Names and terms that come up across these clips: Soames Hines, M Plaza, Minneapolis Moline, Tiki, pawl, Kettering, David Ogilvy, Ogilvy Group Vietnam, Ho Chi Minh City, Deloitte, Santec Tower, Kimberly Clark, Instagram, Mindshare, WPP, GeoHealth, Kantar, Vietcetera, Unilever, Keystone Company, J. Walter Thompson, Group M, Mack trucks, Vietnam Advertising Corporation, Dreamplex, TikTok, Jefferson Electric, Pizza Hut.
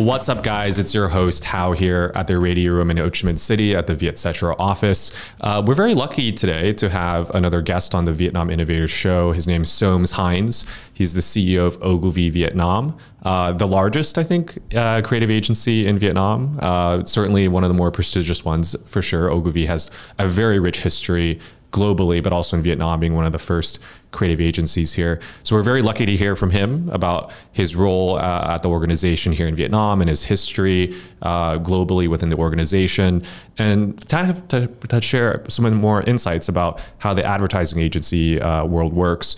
What's up, guys? It's your host, Hao, here at the radio room in Ho Chi Minh City at the Vietcetera office. We're very lucky today to have another guest on the Vietnam Innovators show. His name is Soames Hines. He's the CEO of Ogilvy Vietnam, the largest, I think, creative agency in Vietnam. Certainly one of the more prestigious ones, for sure. Ogilvy has a very rich history globally, but also in Vietnam, being one of the first creative agencies here. So we're very lucky to hear from him about his role at the organization here in Vietnam and his history globally within the organization, and to share some more insights about how the advertising agency world works.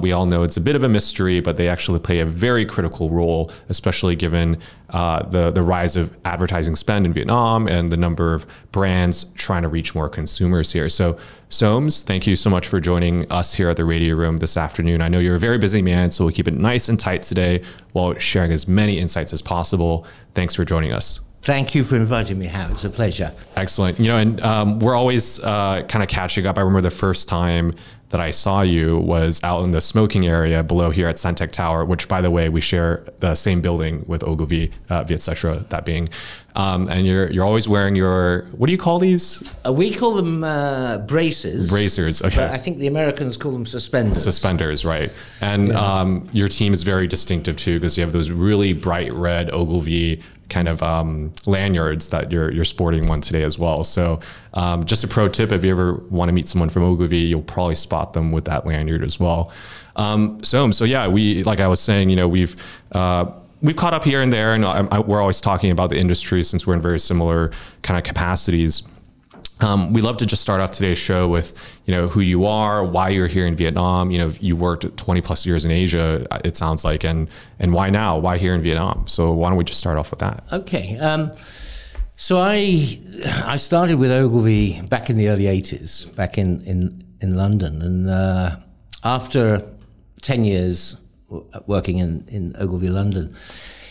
We all know it's a bit of a mystery, but they actually play a very critical role, especially given the rise of advertising spend in Vietnam and the number of brands trying to reach more consumers here. So Soames, thank you so much for joining us here at the radio room this afternoon. I know you're a very busy man, so we'll keep it nice and tight today while sharing as many insights as possible. Thanks for joining us. Thank you for inviting me, Howard. It's a pleasure. Excellent. You know, and we're always kind of catching up. I remember the first time that I saw you was out in the smoking area below here at Santec Tower, which, by the way, we share the same building with Ogilvy, Vietcetera, that being. And you're always wearing your, what do you call these? We call them bracers. Bracers, okay. But I think the Americans call them suspenders. Suspenders, right. And yeah. Your team is very distinctive too, because you have those really bright red Ogilvy kind of lanyards that you're sporting one today as well. So just a pro tip, if you ever want to meet someone from Ogilvy, you'll probably spot them with that lanyard as well. So yeah, we, like I was saying, you know, we've caught up here and there, and we're always talking about the industry since we're in very similar kind of capacities. We love to just start off today's show with, you know, who you are, why you're here in Vietnam. You know, you worked 20 plus years in Asia, it sounds like, and why now? Why here in Vietnam? So why don't we just start off with that? Okay. So I started with Ogilvy back in the early 80s, back in London. And after 10 years working in Ogilvy London,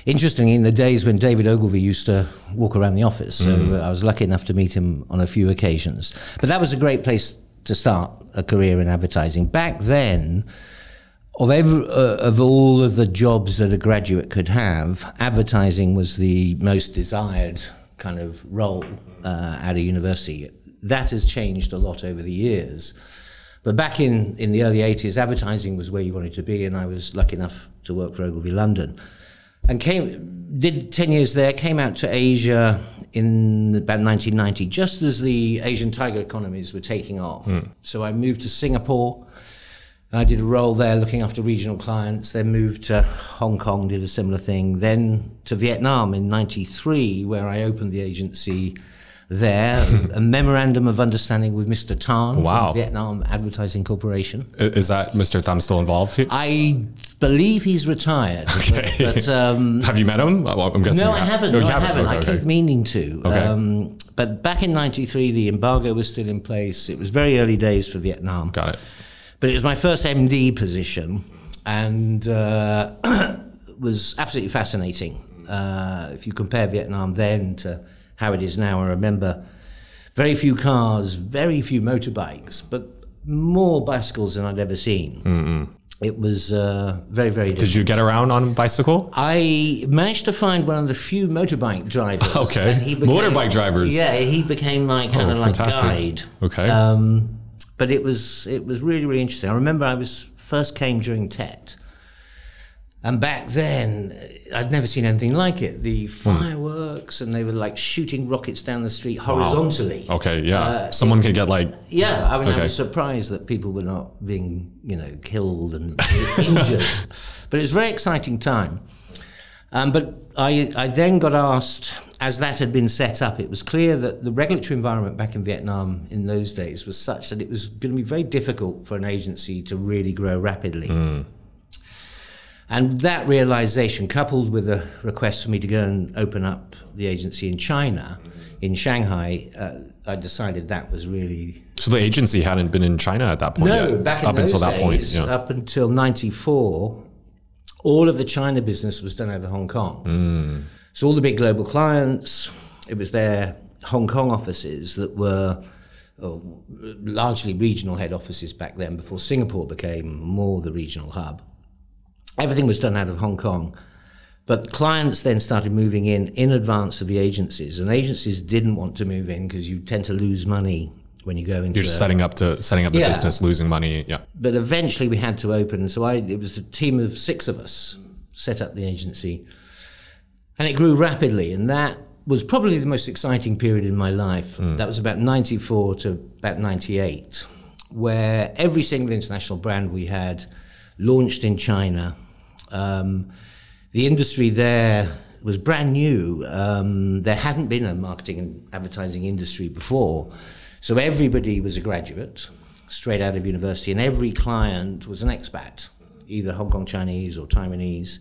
interestingly, in the days when David Ogilvy used to walk around the office, so I was lucky enough to meet him on a few occasions. But that was a great place to start a career in advertising. Back then, of all of the jobs that a graduate could have, advertising was the most desired kind of role at a university. That has changed a lot over the years. But back in the early 80s, advertising was where you wanted to be, and I was lucky enough to work for Ogilvy London. And did 10 years there, came out to Asia in about 1990, just as the Asian tiger economies were taking off. So I moved to Singapore, and I did a role there looking after regional clients, then moved to Hong Kong, did a similar thing, then to Vietnam in 93, where I opened the agency there, a memorandum of understanding with Mr. Tan. Wow. From Vietnam Advertising Corporation. Is that Mr. Tan still involved here? I believe he's retired. Okay. But have you met him? Well, I'm guessing. No, I haven't. No, I haven't. Okay, I keep meaning to. Okay. But back in 93, the embargo was still in place. It was very early days for Vietnam. Got it. But it was my first MD position, and was absolutely fascinating. If you compare Vietnam then to how it is now. I remember very few cars, very few motorbikes, but more bicycles than I'd ever seen. It was very, very different. Did you get around on a bicycle? I managed to find one of the few motorbike drivers. Okay, and he became, motorbike drivers. Yeah, he became my kind of like guide. Okay. But it was really, really interesting. I remember I first came during Tet. And back then, I'd never seen anything like it. The fireworks, and they were like shooting rockets down the street horizontally. Wow. Okay, yeah. Someone could get like... Yeah, I mean, okay. I was surprised that people were not being, you know, killed and injured. But it was a very exciting time. But I then got asked, as that had been set up, it was clear that the regulatory environment back in Vietnam in those days was such that it was going to be very difficult for an agency to really grow rapidly. And that realization, coupled with a request for me to go and open up the agency in China, in Shanghai, I decided that was really... So the agency hadn't been in China at that point? No, yet, back in up those until days, that point, yeah. Up until 94, all of the China business was done out of Hong Kong. So all the big global clients, it was their Hong Kong offices that were... largely regional head offices back then, before Singapore became more the regional hub. Everything was done out of Hong Kong. But clients then started moving in advance of the agencies, and agencies didn't want to move in because you tend to lose money when you go into. You're just setting up the business, losing money. Yeah. But eventually we had to open, so it was a team of 6 of us set up the agency, and it grew rapidly, and that was probably the most exciting period in my life. Mm. That was about 94 to about 98, where every single international brand we had launched in China. The industry there was brand new. There hadn't been a marketing and advertising industry before. So everybody was a graduate, straight out of university, and every client was an expat, either Hong Kong Chinese or Taiwanese.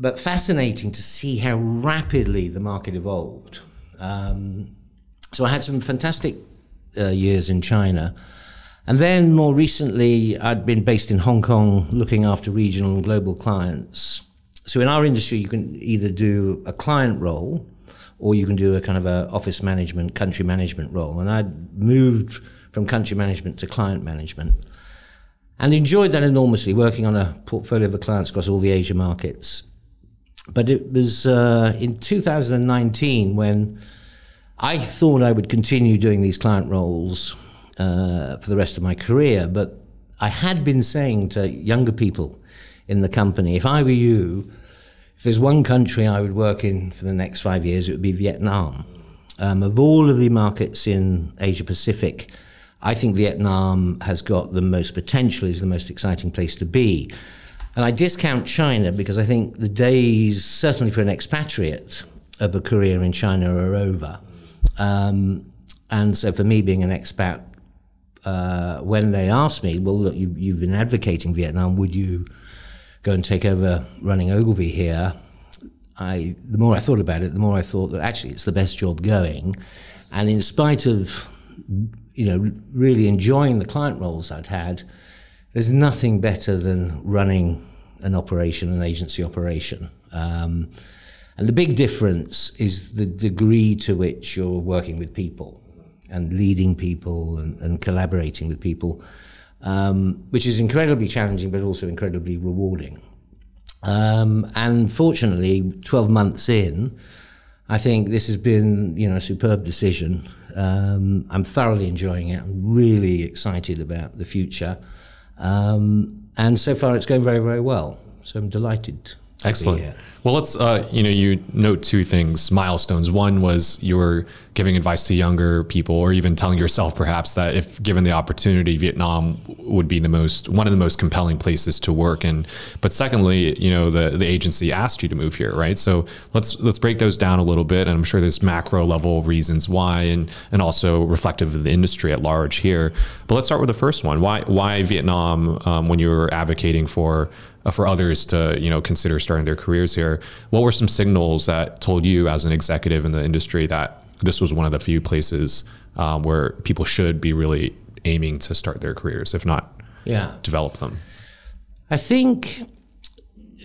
But fascinating to see how rapidly the market evolved. So I had some fantastic years in China. And then more recently, I'd been based in Hong Kong looking after regional and global clients. So in our industry, you can either do a client role or you can do a kind of a office management, country management role. And I'd moved from country management to client management and enjoyed that enormously, working on a portfolio of clients across all the Asia markets. But it was in 2019 when I thought I would continue doing these client roles for the rest of my career, but I had been saying to younger people in the company, if I were you, if there's one country I would work in for the next 5 years, it would be Vietnam. Of all of the markets in Asia Pacific, I think Vietnam has got the most potential, is the most exciting place to be. And I discount China because I think the days, certainly for an expatriate, of a career in China are over. And so for me, being an expat, when they asked me, well, look, you've been advocating Vietnam, would you go and take over running Ogilvy here? The more I thought about it, the more I thought that actually it's the best job going. And in spite of, you know, really enjoying the client roles I'd had, there's nothing better than running an operation, an agency operation. And the big difference is the degree to which you're working with people and leading people and collaborating with people, which is incredibly challenging, but also incredibly rewarding. And fortunately, 12 months in, I think this has been, you know, a superb decision. I'm thoroughly enjoying it. I'm really excited about the future. And so far, it's going very, very well. So I'm delighted. Excellent. Well, let's, you know, you note 2 things, milestones. One was you were giving advice to younger people, or even telling yourself perhaps that if given the opportunity, Vietnam would be the most, one of the most compelling places to work in. But secondly, you know, the agency asked you to move here, right? So let's break those down a little bit. And I'm sure there's macro level reasons why, and also reflective of the industry at large here. But let's start with the first one. Why Vietnam, when you were advocating for others to, you know, consider starting their careers here, what were some signals that told you as an executive in the industry that this was one of the few places where people should be really aiming to start their careers, if not develop them? I think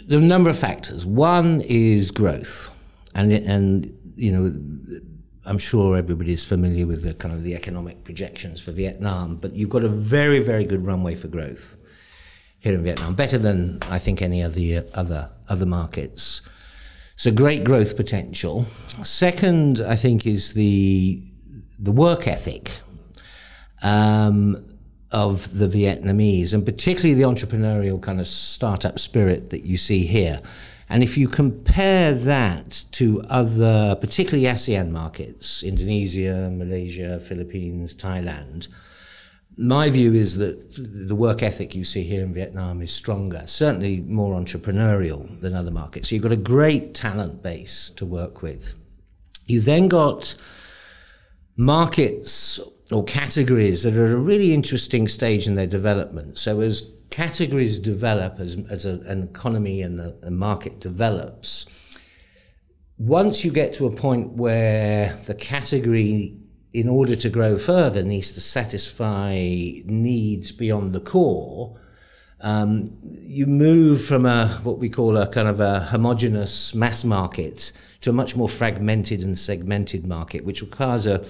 there are a number of factors. One is growth. And you know, I'm sure everybody is familiar with the kind of the economic projections for Vietnam, but you've got a very, very good runway for growth here in Vietnam, better than I think any other markets. So great growth potential. Second, I think, is the work ethic of the Vietnamese, and particularly the entrepreneurial kind of startup spirit that you see here. And if you compare that to other, particularly ASEAN markets, Indonesia, Malaysia, Philippines, Thailand, my view is that the work ethic you see here in Vietnam is stronger, certainly more entrepreneurial than other markets. So you've got a great talent base to work with. You then got markets or categories that are at a really interesting stage in their development. So as categories develop, as an economy and a market develops, once you get to a point where the category, in order to grow further, needs to satisfy needs beyond the core, you move from what we call a kind of a homogeneous mass market to a much more fragmented and segmented market, which requires a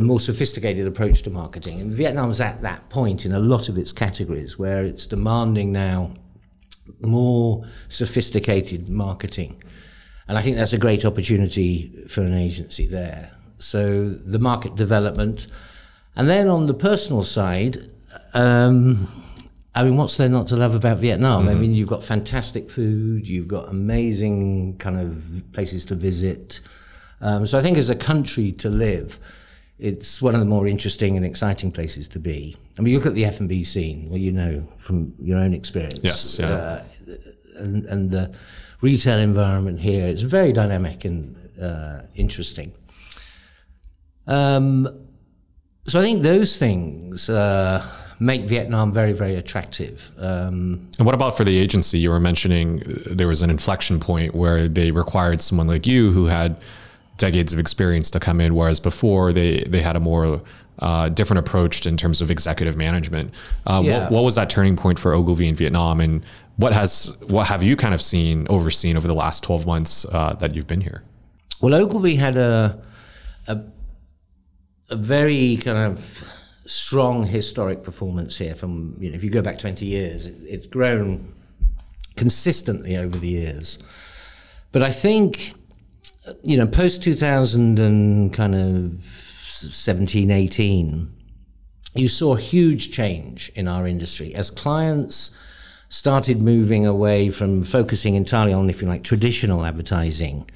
more sophisticated approach to marketing. And Vietnam's at that point in a lot of its categories, where it's demanding now more sophisticated marketing. And I think that's a great opportunity for an agency there. So the market development. And then on the personal side, I mean, what's there not to love about Vietnam? Mm. I mean, you've got fantastic food, you've got amazing kind of places to visit. So I think as a country to live, it's one of the more interesting and exciting places to be. I mean, you look at the F&B scene, well, you know from your own experience. Yes, yeah. And the retail environment here, it's very dynamic and interesting. So I think those things make Vietnam very, very attractive. And what about for the agency? You were mentioning there was an inflection point where they required someone like you who had decades of experience to come in, whereas before they had a more different approach in terms of executive management. Yeah. What was that turning point for Ogilvy in Vietnam, and what have you kind of overseen over the last 12 months that you've been here? Well, Ogilvy had a very kind of strong historic performance here from, you know, if you go back 20 years, it's grown consistently over the years. But I think, you know, post 2000 and kind of 17, 18, you saw huge change in our industry as clients started moving away from focusing entirely on, if you like, traditional advertising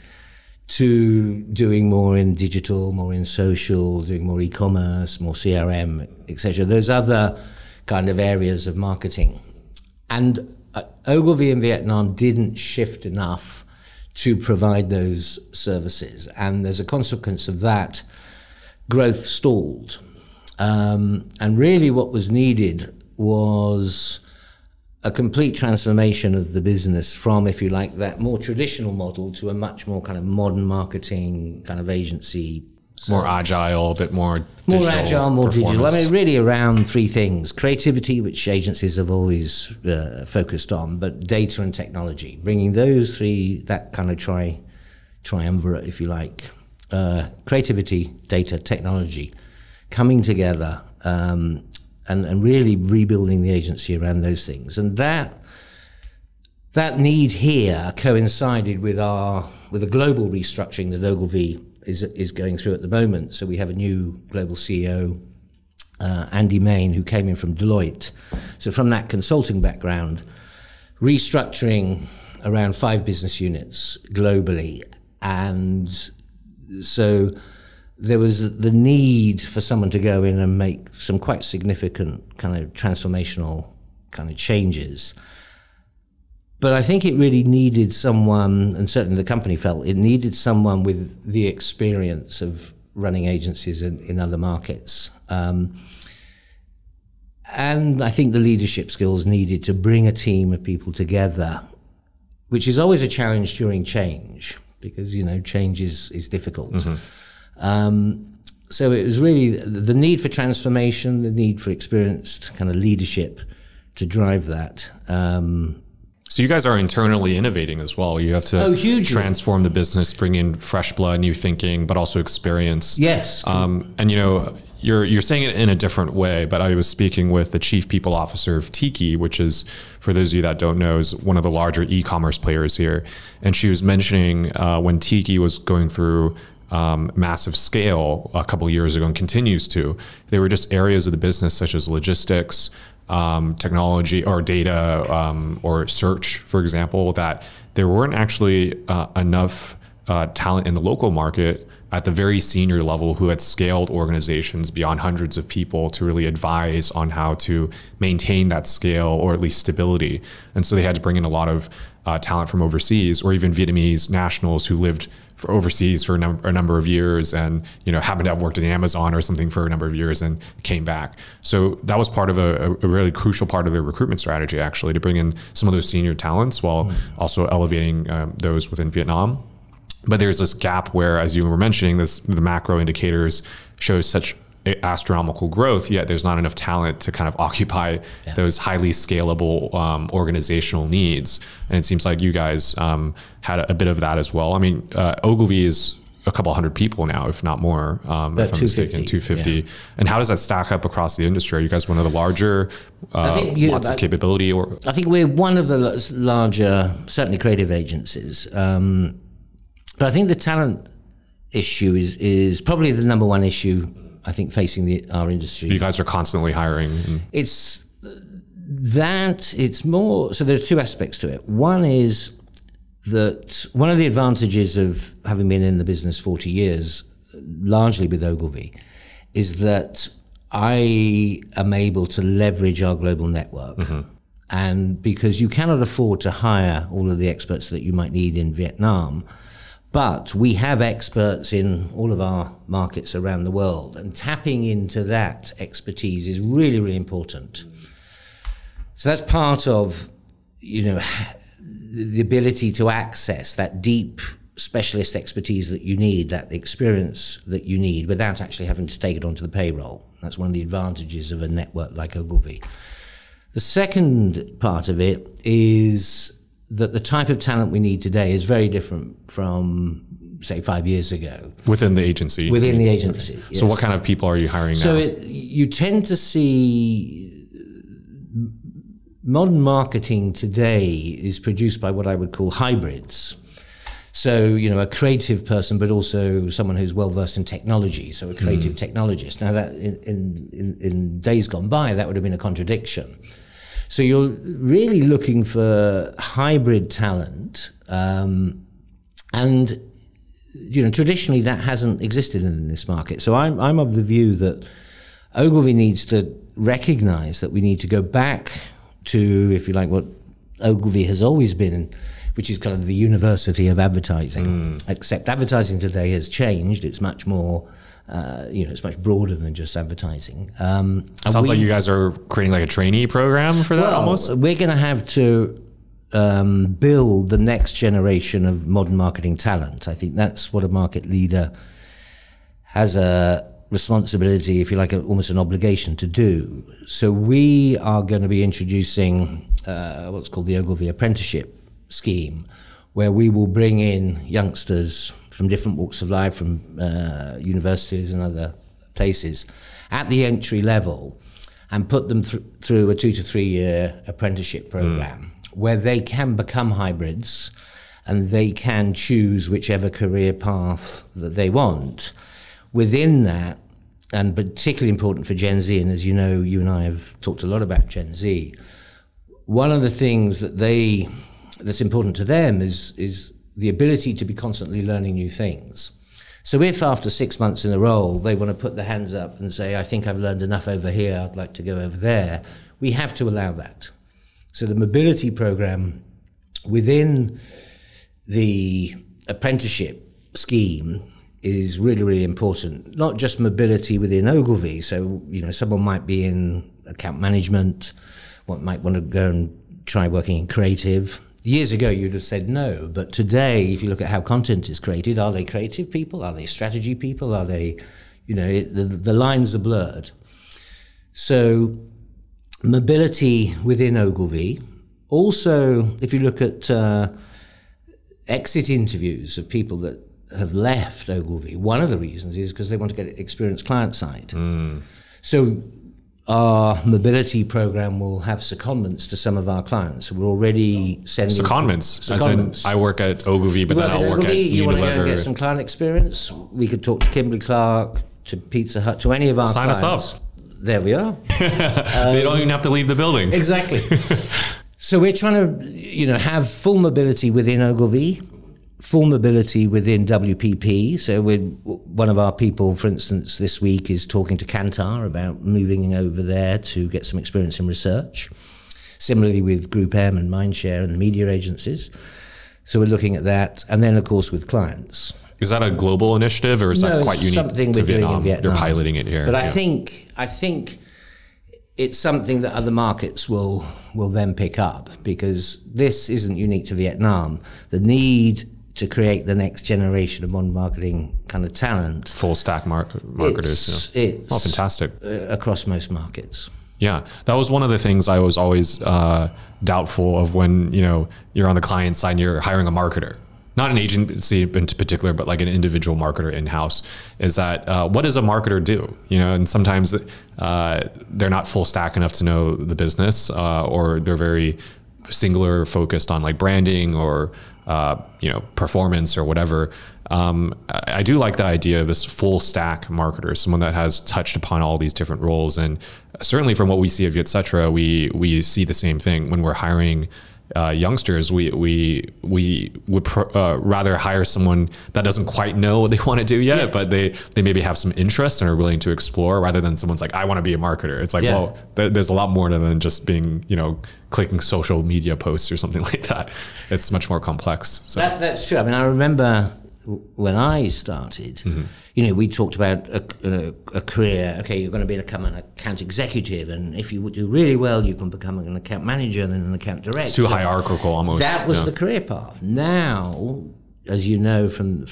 to doing more in digital, more in social, doing more e-commerce, more CRM, etc. Those other kind of areas of marketing. And Ogilvy in Vietnam didn't shift enough to provide those services. And as a consequence of that, growth stalled. And really what was needed was a complete transformation of the business from, if you like, that more traditional model to a much more kind of modern marketing kind of agency. More agile, a bit more digital. More agile, more digital. I mean, really around three things. Creativity, which agencies have always focused on, but data and technology. Bringing those three, that kind of triumvirate, if you like. Creativity, data, technology, coming together, and really rebuilding the agency around those things. And that need here coincided with a global restructuring that Ogilvy is going through at the moment. So we have a new global CEO, Andy Main, who came in from Deloitte. So from that consulting background, restructuring around 5 business units globally. And so there was the need for someone to go in and make some quite significant kind of transformational kind of changes. But I think it really needed someone, and certainly the company felt it needed someone with the experience of running agencies in other markets. And I think the leadership skills needed to bring a team of people together, which is always a challenge during change, because, you know, change is difficult. Mm-hmm. So it was really the need for transformation, the need for experienced kind of leadership to drive that. So you guys are internally innovating as well. You have to transform the business, bring in fresh blood, new thinking, but also experience. Yes. And, you know, you're saying it in a different way, but I was speaking with the chief people officer of Tiki, which is, for those of you that don't know, is one of the larger e-commerce players here. And she was mentioning when Tiki was going through massive scale a couple of years ago and continues to, there were just areas of the business such as logistics, technology or data, or search, for example, that there weren't actually enough talent in the local market at the very senior level who had scaled organizations beyond hundreds of people to really advise on how to maintain that scale or at least stability. And so they had to bring in a lot of talent from overseas, or even Vietnamese nationals who lived for overseas for a number of years and, you know, happened to have worked in Amazon or something for a number of years and came back. So that was part of a really crucial part of their recruitment strategy, actually, to bring in some of those senior talents while also elevating those within Vietnam. But there's this gap where, as you were mentioning, the macro indicators show such astronomical growth, yet there's not enough talent to kind of occupy those highly scalable organizational needs. And it seems like you guys had a bit of that as well. I mean, Ogilvy is a couple hundred people now, if not more, if I'm mistaken, 250. Yeah. And how does that stack up across the industry? Are you guys one of the larger, lots of capability? Or I think we're one of the larger, certainly creative agencies. But I think the talent issue is probably the number one issue, I think, facing our industry. You guys are constantly hiring. It's that, it's more, so there are two aspects to it. One is that one of the advantages of having been in the business 40 years, largely with Ogilvy, is that I am able to leverage our global network. Mm-hmm. And because you cannot afford to hire all of the experts that you might need in Vietnam, but we have experts in all of our markets around the world, and tapping into that expertise is really, really important. So that's part of, you know, the ability to access that deep specialist expertise that you need, that experience that you need, without actually having to take it onto the payroll. That's one of the advantages of a network like Ogilvy. The second part of it is that the type of talent we need today is very different from, say, 5 years ago. Within the agency? Within the agency, okay. Yes. So what kind of people are you hiring now? So you tend to see modern marketing today is produced by what I would call hybrids. So, you know, a creative person, but also someone who's well-versed in technology, so a creative technologist. Now, that in days gone by, that would have been a contradiction. So you're really looking for hybrid talent, and you know traditionally that hasn't existed in this market. So I'm of the view that Ogilvy needs to recognise that we need to go back to, if you like, what Ogilvy has always been, which is kind of the university of advertising. Except advertising today has changed; it's much more. You know, it's much broader than just advertising. Sounds like you guys are creating like a trainee program for that. Well, almost. We're going to have to build the next generation of modern marketing talent. I think that's what a market leader has a responsibility, if you like, almost an obligation to do. So we are going to be introducing what's called the Ogilvy Apprenticeship Scheme, where we will bring in youngsters from different walks of life, from universities and other places, at the entry level, and put them through a 2 to 3 year apprenticeship program where they can become hybrids and they can choose whichever career path that they want. Within that, and particularly important for Gen Z, and as you know, you and I have talked a lot about Gen Z, one of the things that that's important to them is the ability to be constantly learning new things. So if after 6 months in a role, they want to put their hands up and say, I think I've learned enough over here, I'd like to go over there, we have to allow that. So the mobility program within the apprenticeship scheme is really, really important. Not just mobility within Ogilvy. So, you know, someone might be in account management, one might want to go and try working in creative. Years ago, you'd have said no, but today, if you look at how content is created, are they creative people? Are they strategy people? Are they, you know, the lines are blurred. So mobility within Ogilvy. Also, if you look at exit interviews of people that have left Ogilvy, one of the reasons is because they want to get experience client side. So our mobility program will have secondments to some of our clients. We're already sending secondments. As in, I work at Ogilvy, but then I'll work at Unilever. You want to go and get some client experience? We could talk to Kimberly Clark, to Pizza Hut, to any of our clients. Sign us up. There we are. They don't even have to leave the building. Exactly. So we're trying to, you know, have full mobility within Ogilvy, full mobility within WPP. So one of our people, for instance, this week is talking to Kantar about moving over there to get some experience in research. Similarly with Group M and Mindshare and the media agencies. So we're looking at that. And then, of course, with clients. Is that a global initiative or is that quite unique to Vietnam? You're piloting it here. But yeah. I think it's something that other markets will then pick up, because this isn't unique to Vietnam. The need to create the next generation of modern marketing kind of talent. Full stack marketers. Yeah. It's fantastic. Across most markets. Yeah, that was one of the things I was always doubtful of when, you know, you're on the client side and you're hiring a marketer. not an agency in particular, but like an individual marketer in-house, is that what does a marketer do? You know, and sometimes they're not full stack enough to know the business, or they're very singular focused on like branding or you know, performance or whatever. I do like the idea of this full stack marketer, someone that has touched upon all these different roles. And certainly from what we see at Vietcetera, we see the same thing when we're hiring youngsters. We would rather hire someone that doesn't quite know what they want to do yet, but they maybe have some interest and are willing to explore, rather than someone's like, I want to be a marketer. It's like, well, there's a lot more than just being, you know, clicking social media posts or something like that. It's much more complex. So that's true. I mean, I remember when I started, you know, we talked about a career. Okay, you're going to become an account executive, and if you do really well, you can become an account manager and an account director. It's too hierarchical, almost. That was the career path. Now, as you know from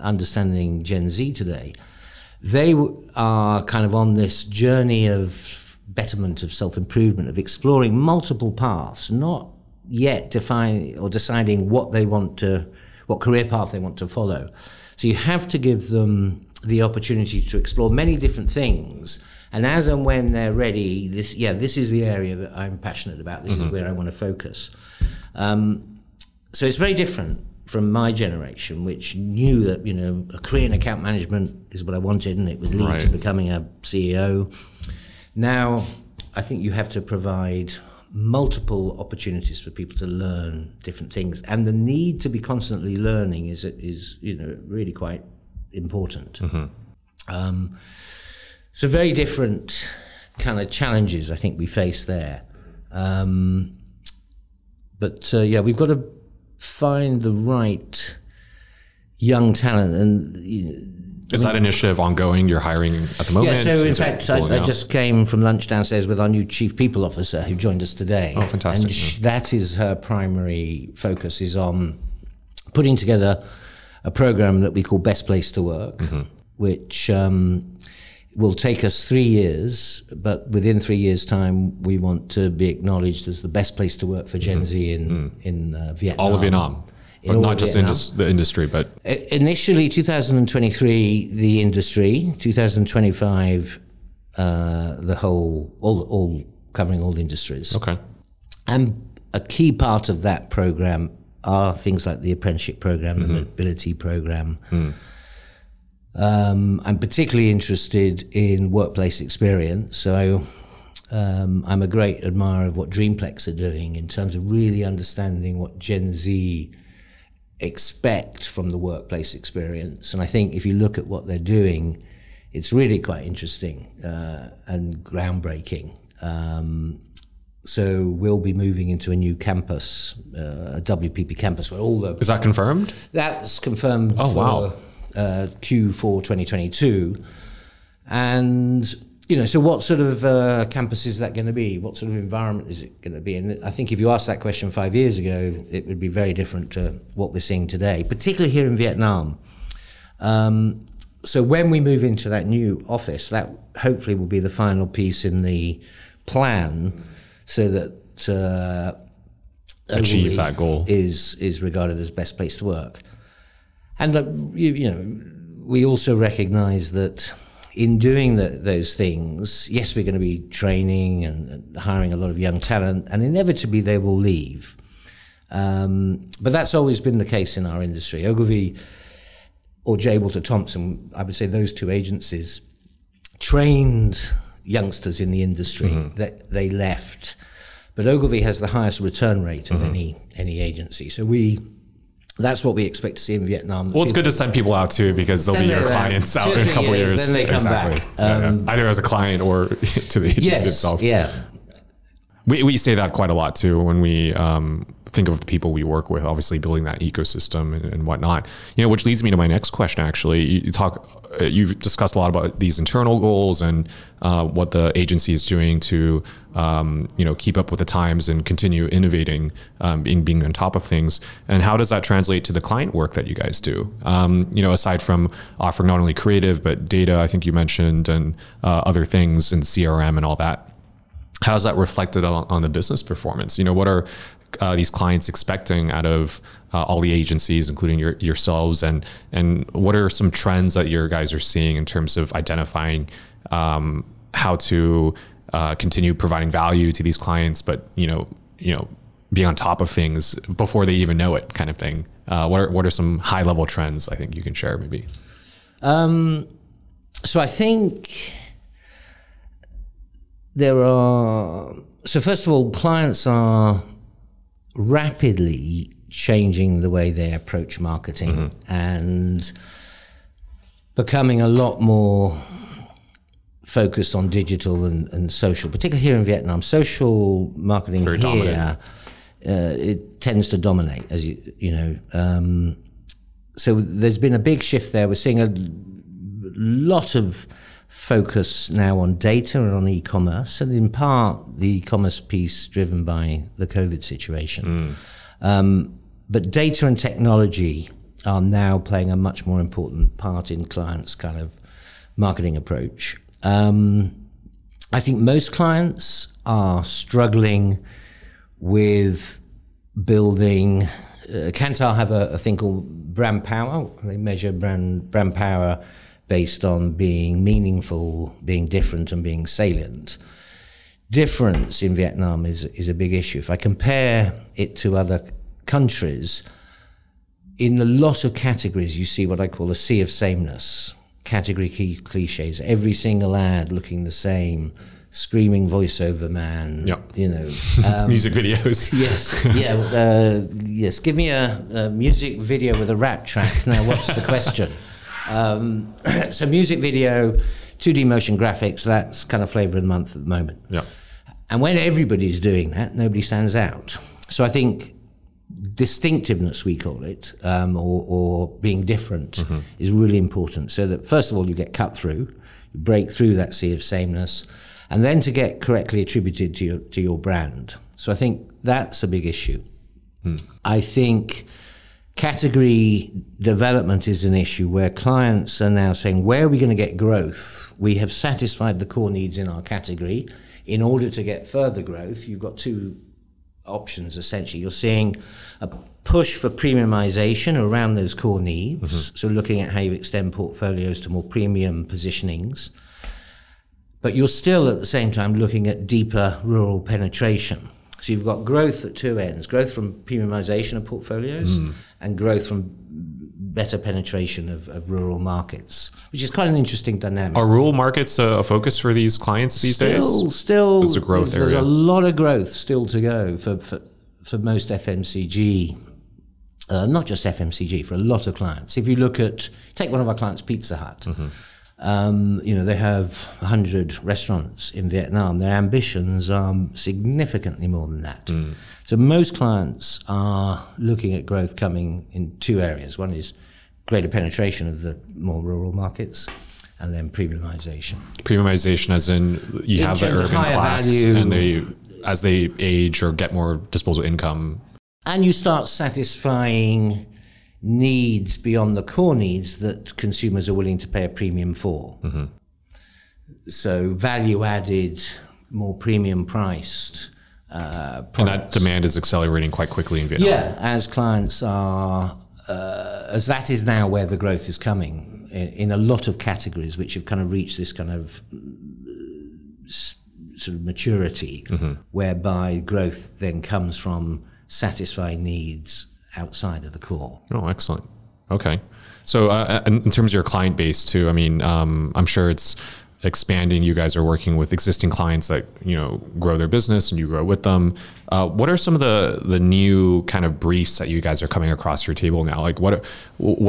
understanding Gen Z today, they are kind of on this journey of betterment, of self-improvement, of exploring multiple paths, not yet defining or deciding what they want to. What career path they want to follow. So you have to give them the opportunity to explore many different things. And as and when they're ready, this is the area that I'm passionate about. This is where I want to focus. So it's very different from my generation, which knew that, you know, a career in account management is what I wanted, and it would lead to becoming a CEO. Now, I think you have to provide multiple opportunities for people to learn different things, and the need to be constantly learning is you know, really quite important. So very different kind of challenges I think we face there, but yeah, we've got to find the right young talent. And you know, is that initiative ongoing? You're hiring at the moment? Yeah, so in fact, I just came from lunch downstairs with our new Chief People Officer, who joined us today. Oh, fantastic. And that is her primary focus, is on putting together a program that we call Best Place to Work, which will take us 3 years, but within 3 years' time, we want to be acknowledged as the best place to work for Gen Z in Vietnam. All of Vietnam. But not just the industry, but... Initially, 2023, the industry, 2025, the whole, all covering all industries. Okay. And a key part of that program are things like the apprenticeship program, the mobility program. I'm particularly interested in workplace experience, so... I'm a great admirer of what Dreamplex are doing in terms of really understanding what Gen Z expect from the workplace experience. And I think if you look at what they're doing, it's really quite interesting and groundbreaking. So we'll be moving into a new campus, a WPP campus, where all the... Is that confirmed? That's confirmed. Oh, for, wow. Q4 2022. And... You know, so what sort of campus is that going to be? What sort of environment is it going to be? And I think if you asked that question 5 years ago, it would be very different to what we're seeing today, particularly here in Vietnam. So when we move into that new office, that hopefully will be the final piece in the plan, so that achieve that goal is regarded as best place to work. And you know, we also recognise that. In doing those things, yes, we're going to be training and hiring a lot of young talent, and inevitably they will leave. But that's always been the case in our industry. Ogilvy or J. Walter Thompson, I would say those two agencies, trained youngsters in the industry that they left. But Ogilvy has the highest return rate of any agency. So that's what we expect to see in Vietnam. Well, it's good to send people out too, because they'll be your clients out in a couple of years. Then they come back. Either as a client or to the agency itself. Yeah. We say that quite a lot too when we think of the people we work with, obviously building that ecosystem and whatnot. You know, which leads me to my next question, actually. You've discussed a lot about these internal goals and what the agency is doing to you know, keep up with the times and continue innovating, being on top of things. And how does that translate to the client work that you guys do? You know, aside from offering not only creative, but data, I think you mentioned, and other things, and CRM and all that. How's that reflected on the business performance? You know, what are these clients expecting out of all the agencies, including yourselves, and what are some trends that your guys are seeing in terms of identifying how to continue providing value to these clients, but be on top of things before they even know it, kind of thing? What are some high level trends I think you can share, maybe? So I think there are. So first of all, clients are rapidly changing the way they approach marketing and becoming a lot more focused on digital and social, particularly here in Vietnam. Social marketing very here, it tends to dominate, as you know. So there's been a big shift there. We're seeing a lot of focus now on data and on e-commerce, and in part the e-commerce piece driven by the COVID situation. But data and technology are now playing a much more important part in clients' kind of marketing approach. I think most clients are struggling with building. Kantar have a thing called brand power. They measure brand power based on being meaningful, being different, and being salient. Difference in Vietnam is a big issue. If I compare it to other countries, in a lot of categories you see what I call a sea of sameness. Category key cliches, every single ad looking the same, screaming voiceover man, you know. Music videos. Yes, yeah, yes. Give me a music video with a rap track. Now what's the question? So music video, 2D motion graphics, that's kind of flavor of the month at the moment. Yeah. And when everybody's doing that, nobody stands out. So I think distinctiveness, we call it, or being different is really important. So that first of all, you get cut through, you break through that sea of sameness, and then to get correctly attributed to your brand. So I think that's a big issue. I think category development is an issue where clients are now saying, where are we going to get growth? We have satisfied the core needs in our category. In order to get further growth, you've got two options, essentially. You're seeing a push for premiumization around those core needs. So looking at how you extend portfolios to more premium positionings. But you're still at the same time looking at deeper rural penetration. So you've got growth at two ends, growth from premiumization of portfolios and growth from better penetration of rural markets, which is quite an interesting dynamic. Are rural markets a focus for these clients these days? Still, there's a growth area. There's a lot of growth still to go for most FMCG, not just FMCG, for a lot of clients. If you look at, take one of our clients, Pizza Hut. You know, they have 100 restaurants in Vietnam. Their ambitions are significantly more than that. So most clients are looking at growth coming in two areas. One is greater penetration of the more rural markets, and then premiumization. Premiumization as in you have the urban class and they, as they age or get more disposable income. And you start satisfying needs beyond the core needs that consumers are willing to pay a premium for. So value added, more premium priced products. And that demand is accelerating quite quickly in Vietnam. Yeah, as clients are, as that is now where the growth is coming in a lot of categories which have kind of reached this kind of sort of maturity whereby growth then comes from satisfying needs outside of the core. Oh, excellent. Okay. So in terms of your client base too, I mean, I'm sure it's expanding. You guys are working with existing clients that, you know, grow their business and you grow with them. What are some of the new kind of briefs that you guys are coming across your table now? Like what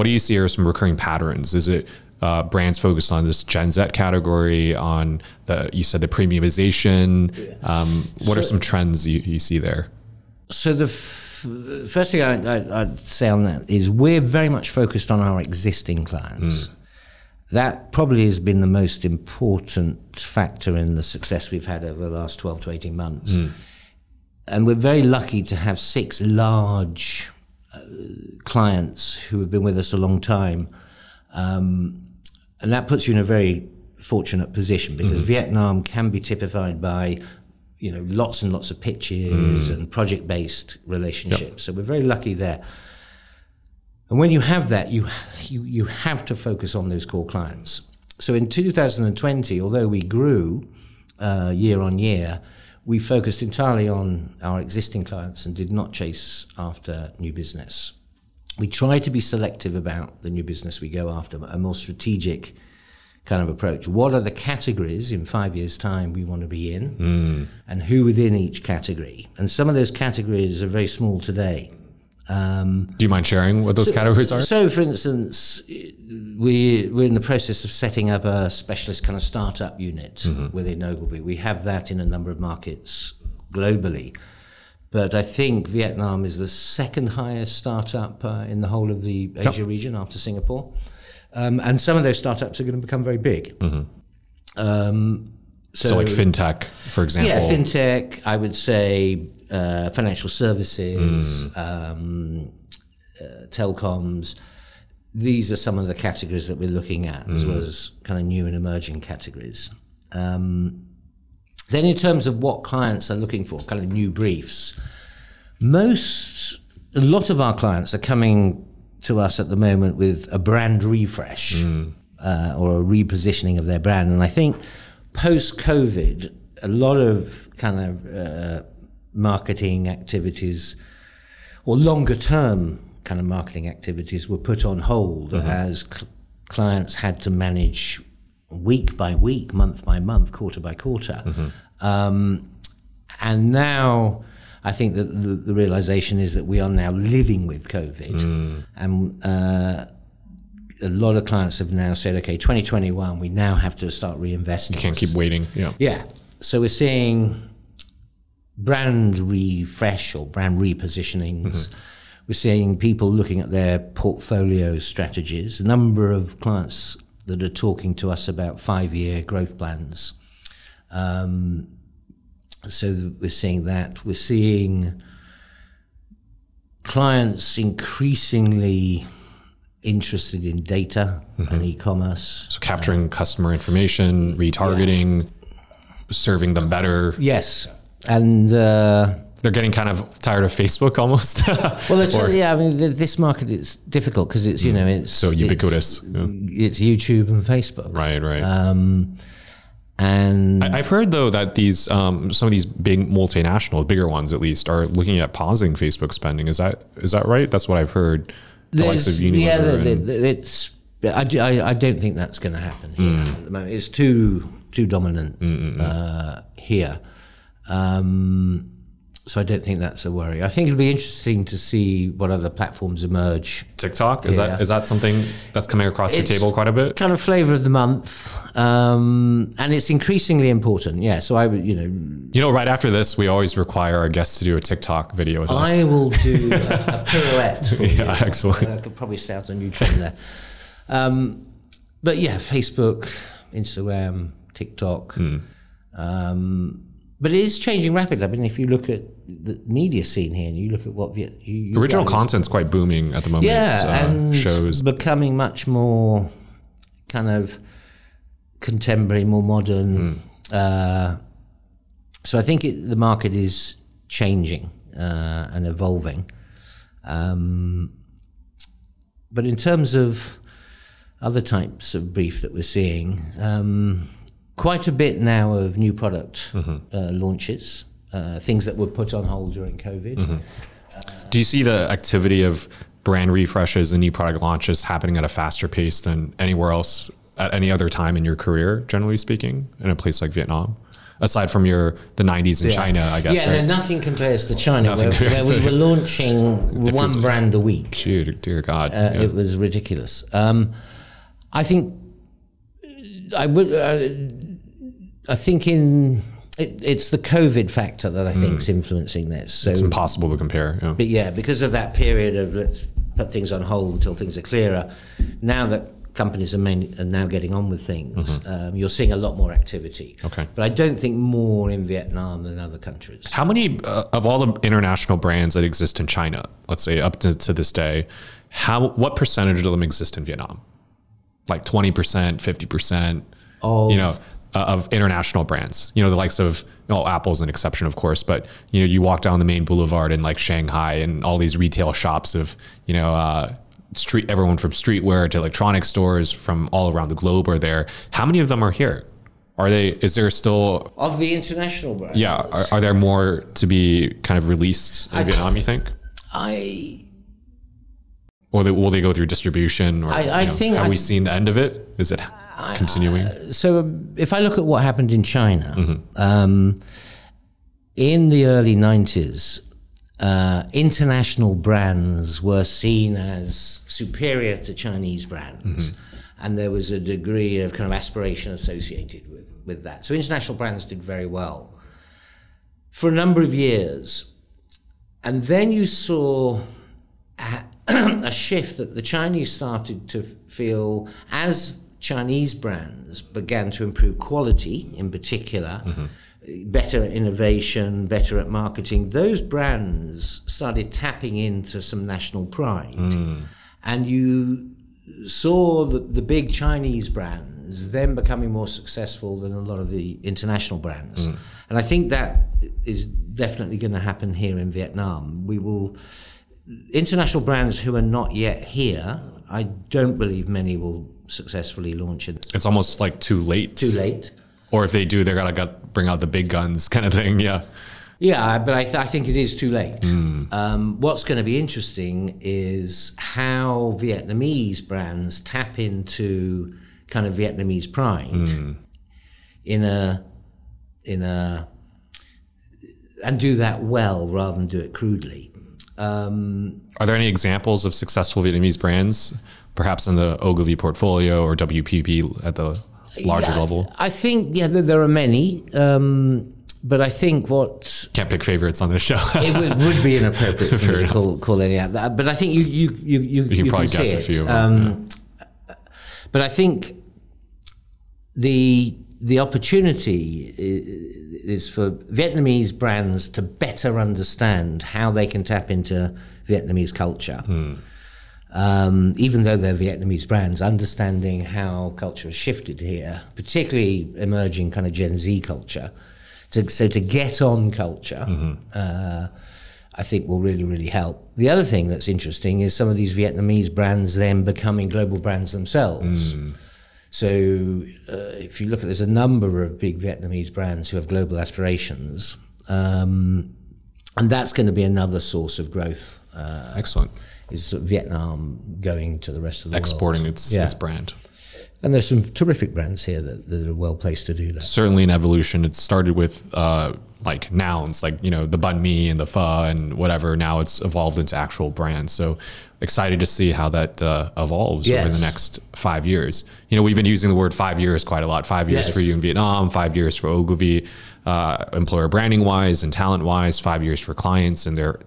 do you see are some recurring patterns? Is it brands focused on this Gen Z category, on the, you said the premiumization? What are some trends you see there? So the first thing I'd say on that is we're very much focused on our existing clients. That probably has been the most important factor in the success we've had over the last 12 to 18 months. And we're very lucky to have 6 large clients who have been with us a long time. And that puts you in a very fortunate position because Vietnam can be typified by you know, lots and lots of pitches and project-based relationships. Yep. So we're very lucky there. And when you have that, you have to focus on those core clients. So in 2020, although we grew year on year, we focused entirely on our existing clients and did not chase after new business. We try to be selective about the new business we go after, a more strategic kind of approach. What are the categories in 5 years' time we want to be in, and who within each category? And some of those categories are very small today. Do you mind sharing what those categories are? So, for instance, we're in the process of setting up a specialist kind of startup unit within Ogilvy. We have that in a number of markets globally. But I think Vietnam is the second highest startup in the whole of the Asia region after Singapore. And some of those startups are going to become very big. So like fintech, for example. Yeah, fintech, I would say financial services, telecoms. These are some of the categories that we're looking at, as well as kind of new and emerging categories. Then in terms of what clients are looking for, kind of new briefs, a lot of our clients are coming to us at the moment with a brand refresh or a repositioning of their brand. And I think post-COVID, a lot of kind of marketing activities or longer-term kind of marketing activities were put on hold as clients had to manage week by week, month by month, quarter by quarter. And now I think that the realization is that we are now living with COVID. And a lot of clients have now said, okay, 2021, we now have to start reinvesting. You can't keep waiting. Yeah. Yeah. So we're seeing brand refresh or brand repositionings. We're seeing people looking at their portfolio strategies. A number of clients that are talking to us about 5-year growth plans. So we're seeing that. We're seeing clients increasingly interested in data and e-commerce. So capturing customer information, retargeting, serving them better. Yes. And they're getting kind of tired of Facebook almost. Well, it's, yeah, I mean, this market is difficult because it's, you know, it's so ubiquitous. It's YouTube and Facebook. Right, right. And I've heard though that these some of these big multinational, bigger ones at least, are looking at pausing Facebook spending. Is that right? That's what I've heard. The likes of Unilever. Yeah, it's. I don't think that's going to happen here at the moment. It's too dominant here. So I don't think that's a worry. I think it'll be interesting to see what other platforms emerge. TikTok, is that something that's coming across your table quite a bit? Kind of flavor of the month, and it's increasingly important. Yeah, so I would, you know, right after this, we always require our guests to do a TikTok video with us. I will do a pirouette. Yeah, excellent. I could probably start a new trend there. But yeah, Facebook, Instagram, TikTok. But it is changing rapidly. I mean, if you look at the media scene here and you look at what original content's quite booming at the moment. Yeah, and shows becoming much more kind of contemporary, more modern. So I think the market is changing and evolving. But in terms of other types of brief that we're seeing, quite a bit now of new product launches, things that were put on hold during COVID. Do you see the activity of brand refreshes and new product launches happening at a faster pace than anywhere else at any other time in your career, generally speaking, in a place like Vietnam? Aside from the 90s in China, I guess. Yeah, right? No, nothing compares to China, where we were launching one brand a week. Dear God. Yeah. It was ridiculous. I think I think it's the COVID factor that I think is influencing this. So it's impossible to compare. Yeah. But yeah, because of that period of let's put things on hold until things are clearer, now that companies are now getting on with things, you're seeing a lot more activity. Okay. But I don't think more in Vietnam than other countries. How many of all the international brands that exist in China, let's say up to this day, what percentage of them exist in Vietnam? Like 20%, 50%? You know, of international brands, you know, the likes of, Apple's an exception, of course, but you walk down the main boulevard in like Shanghai and all these retail shops of, everyone from streetwear to electronic stores from all around the globe are there. How many of them are here? Are they, is there still of the international brands? Yeah. Are there more to be kind of released in Vietnam, you think? Or will they go through distribution? Or have we seen the end of it? Is it continuing? So if I look at what happened in China, in the early 90s, international brands were seen as superior to Chinese brands. And there was a degree of kind of aspiration associated with that. So international brands did very well for a number of years. And then you saw a shift that the Chinese started to feel as Chinese brands began to improve quality, in particular, better innovation, better at marketing. Those brands started tapping into some national pride. And you saw the big Chinese brands then becoming more successful than a lot of the international brands. And I think that is definitely going to happen here in Vietnam. We will... International brands who are not yet here, I don't believe many will successfully launch it. It's almost like too late. Too late. Or if they do, they're going to bring out the big guns kind of thing, yeah. Yeah, but I think it is too late. What's going to be interesting is how Vietnamese brands tap into kind of Vietnamese pride and do that well rather than do it crudely. Are there any examples of successful Vietnamese brands, perhaps in the Ogilvy portfolio or WPP at the larger level? I think, yeah, there are many. But I think what... Can't pick favorites on this show. it would be inappropriate for me to call any out. But I think you can probably guess a few. But I think the opportunity is for Vietnamese brands to better understand how they can tap into Vietnamese culture. Even though they're Vietnamese brands, understanding how culture has shifted here, particularly emerging kind of Gen Z culture. So to get on culture, I think will really, really help. The other thing that's interesting is some of these Vietnamese brands then becoming global brands themselves. So if you look at, there's a number of big Vietnamese brands who have global aspirations, and that's going to be another source of growth. Excellent. Is sort of Vietnam going to the rest of the world? Exporting its brand. And there's some terrific brands here that are well placed to do that. Certainly an evolution. It started with like nouns, like, the banh mi and the pho and whatever. Now it's evolved into actual brands. So excited to see how that evolves over the next 5 years. We've been using the word 5 years quite a lot. 5 years for you in Vietnam, 5 years for Ogilvy, employer branding wise and talent wise, 5 years for clients and their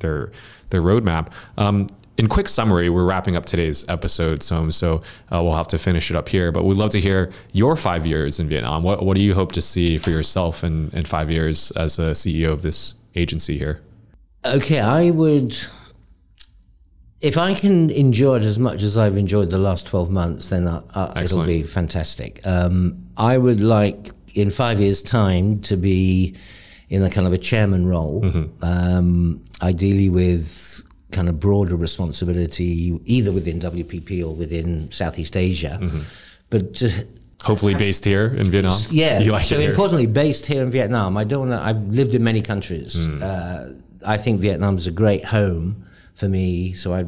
roadmap. In quick summary, we're wrapping up today's episode, Soames, so we'll have to finish it up here. But we'd love to hear your 5 years in Vietnam. What do you hope to see for yourself in 5 years as a CEO of this agency here? Okay, if I can enjoy it as much as I've enjoyed the last 12 months, then it'll be fantastic. I would like, in 5 years' time, to be in a kind of a chairman role, ideally with... kind of broader responsibility, either within WPP or within Southeast Asia, but hopefully based here in Vietnam. Importantly, based here in Vietnam. I've lived in many countries. I think Vietnam is a great home for me, so I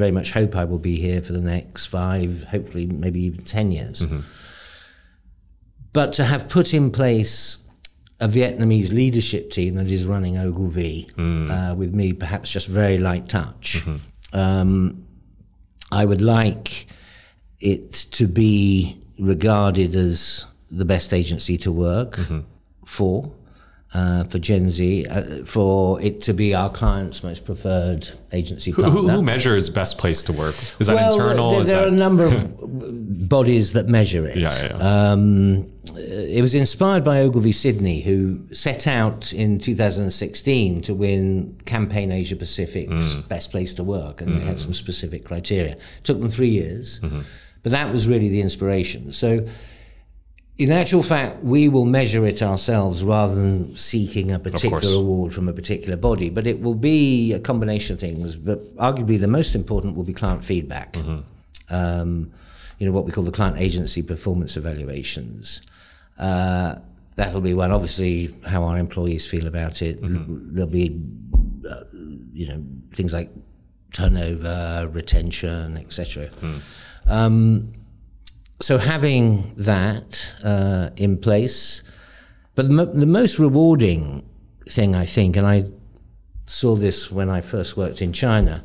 very much hope I will be here for the next 5, hopefully maybe even 10 years. But to have put in place a Vietnamese leadership team that is running Ogilvy, with me perhaps just very light touch. I would like it to be regarded as the best agency to work for Gen Z, for it to be our client's most preferred agency partner. Who measures best place to work? Is that internal? There are a number of bodies that measure it. It was inspired by Ogilvy Sydney, who set out in 2016 to win Campaign Asia Pacific's Best Place to Work, and they had some specific criteria. It took them 3 years, but that was really the inspiration. So In actual fact, we will measure it ourselves rather than seeking a particular award from a particular body. But it will be a combination of things. But arguably, the most important will be client feedback. Mm-hmm. You know, what we call the client agency performance evaluations. That'll be one. Obviously, how our employees feel about it. Mm-hmm. There'll be, you know, things like turnover, retention, etc. Mm. So having that in place, but the most rewarding thing, I think, and I saw this when I first worked in China,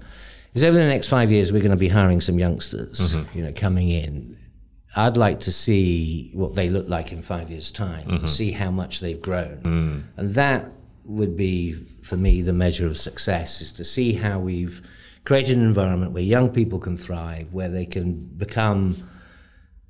is over the next 5 years, we're going to be hiring some youngsters, mm-hmm. you know, coming in. I'd like to see what they look like in 5 years' time, mm-hmm. see how much they've grown. Mm. And that would be, for me, the measure of success, is to see how we've created an environment where young people can thrive, where they can become,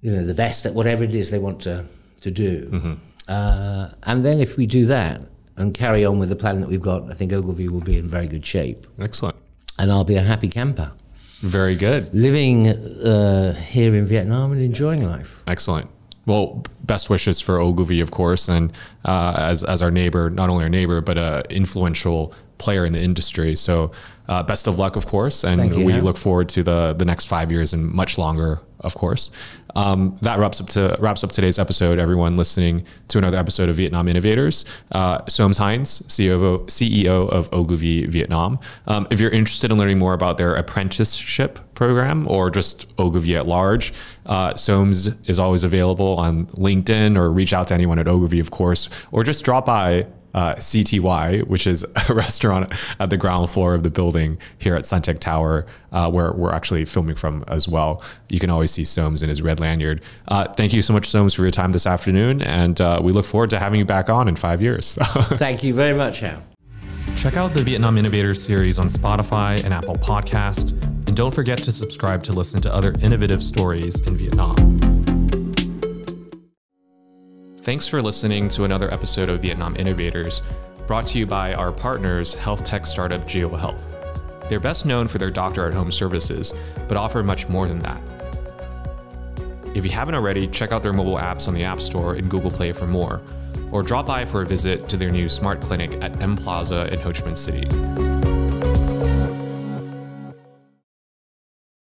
you know, the best at whatever it is they want to do. Mm-hmm. And then if we do that and carry on with the plan that we've got, I think Ogilvy will be in very good shape. Excellent. And I'll be a happy camper. Very good. Living here in Vietnam and enjoying life. Excellent. Well, best wishes for Ogilvy, of course, and as our neighbor, not only our neighbor, but an influential player in the industry. So best of luck, of course, and we look forward to the next 5 years and much longer, of course. That wraps up today's episode. Everyone listening to another episode of Vietnam Innovators. Soames Hines, CEO of Ogilvy Vietnam. If you're interested in learning more about their apprenticeship program or just Ogilvy at large, Soames is always available on LinkedIn, or reach out to anyone at Ogilvy, of course, or just drop by CTY, which is a restaurant at the ground floor of the building here at Santec Tower, where we're actually filming from as well. You can always see Soames in his red lanyard. Thank you so much, Soames, for your time this afternoon, and we look forward to having you back on in 5 years. Thank you very much, Hal. Check out the Vietnam Innovators series on Spotify and Apple Podcasts, and don't forget to subscribe to listen to other innovative stories in Vietnam. Thanks for listening to another episode of Vietnam Innovators, brought to you by our partners, health tech startup GeoHealth. They're best known for their doctor-at-home services, but offer much more than that. If you haven't already, check out their mobile apps on the App Store and Google Play for more, or drop by for a visit to their new smart clinic at M Plaza in Ho Chi Minh City.